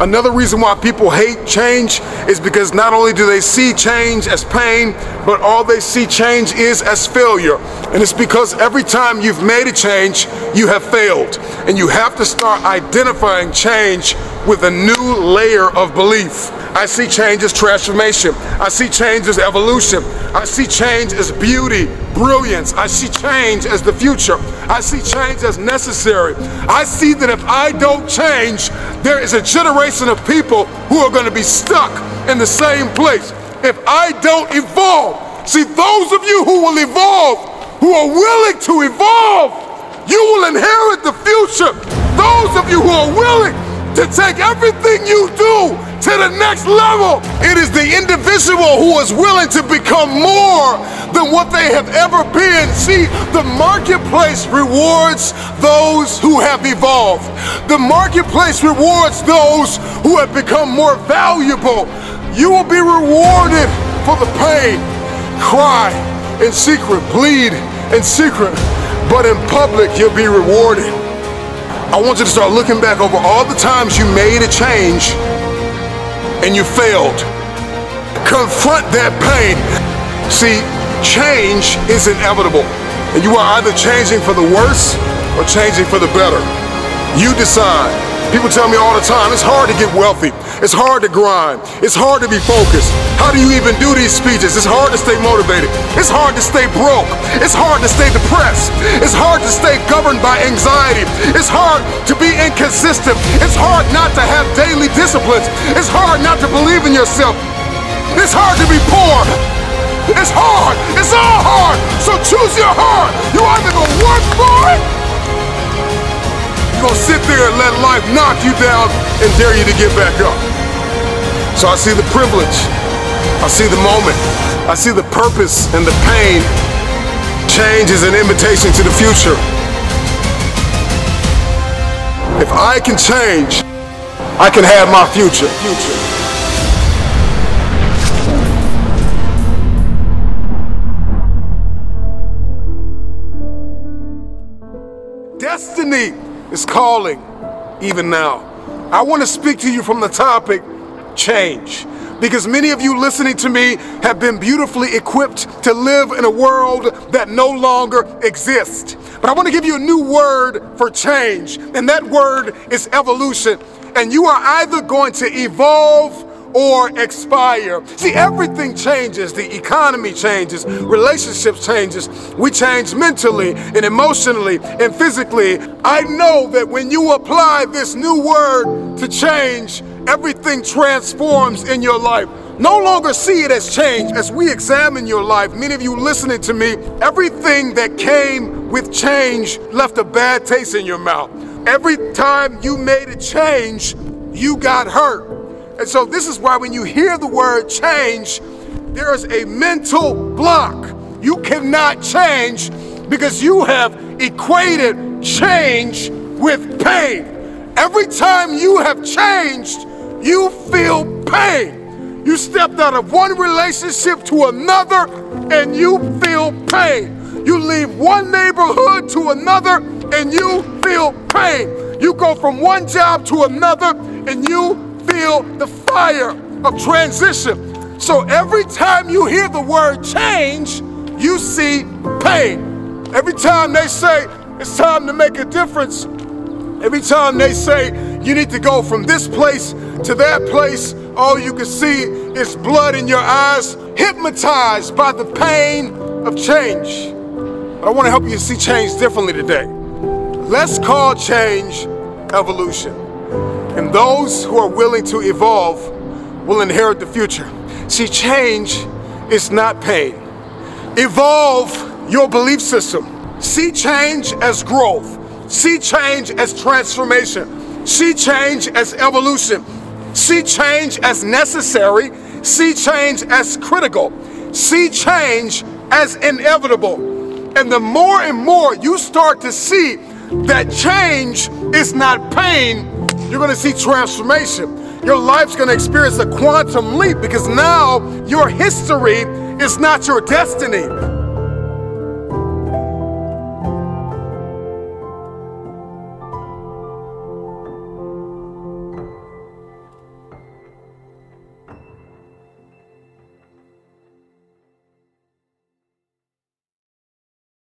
Another reason why people hate change is because not only do they see change as pain, but all they see change is as failure. And it's because every time you've made a change, you have failed. And you have to start identifying change with a new layer of belief. I see change as transformation. I see change as evolution. I see change as beauty, brilliance. I see change as the future. I see change as necessary. I see that if I don't change, there is a generation of people who are going to be stuck in the same place. If I don't evolve, see, those of you who will evolve, who are willing to evolve, you will inherit the future. Those of you who are willing to take everything you do to the next level. It is the individual who is willing to become more than what they have ever been. See, the marketplace rewards those who have evolved. The marketplace rewards those who have become more valuable. You will be rewarded for the pain. Cry in secret, bleed in secret, but in public you'll be rewarded. I want you to start looking back over all the times you made a change and you failed. Confront that pain. See, change is inevitable, and you are either changing for the worse or changing for the better. You decide. People tell me all the time, it's hard to get wealthy. It's hard to grind. It's hard to be focused. How do you even do these speeches? It's hard to stay motivated. It's hard to stay broke. It's hard to stay depressed. It's hard to stay governed by anxiety. It's hard to be inconsistent. It's hard not to have daily disciplines. It's hard not to believe in yourself. It's hard to be poor. It's hard. It's all hard. So choose your heart. You either gonna work for it, you're gonna sit there and let life knock you down and dare you to get back up. So I see the privilege, I see the moment, I see the purpose and the pain. Change is an invitation to the future. If I can change, I can have my future. Destiny is calling even now. I want to speak to you from the topic change, because many of you listening to me have been beautifully equipped to live in a world that no longer exists. But I want to give you a new word for change, and that word is evolution. And you are either going to evolve or expire. See, everything changes. The economy changes, relationships changes. We change mentally and emotionally and physically. I know that when you apply this new word to change, everything transforms in your life. No longer see it as change. As we examine your life, many of you listening to me, everything that came with change left a bad taste in your mouth. Every time you made a change, you got hurt. And so this is why when you hear the word change, there is a mental block. You cannot change because you have equated change with pain. Every time you have changed, you feel pain. You stepped out of one relationship to another and you feel pain. You leave one neighborhood to another and you feel pain. You go from one job to another and you feel the fire of transition. So every time you hear the word change, you see pain. Every time they say it's time to make a difference, every time they say you need to go from this place to that place, all you can see is blood in your eyes, hypnotized by the pain of change. But I want to help you see change differently today. Let's call change evolution. And those who are willing to evolve will inherit the future. See, change is not pain. Evolve your belief system. See change as growth. See change as transformation. See change as evolution. See change as necessary. See change as critical. See change as inevitable. And the more and more you start to see that change is not pain, you're going to see transformation. Your life's going to experience a quantum leap, because now your history is not your destiny.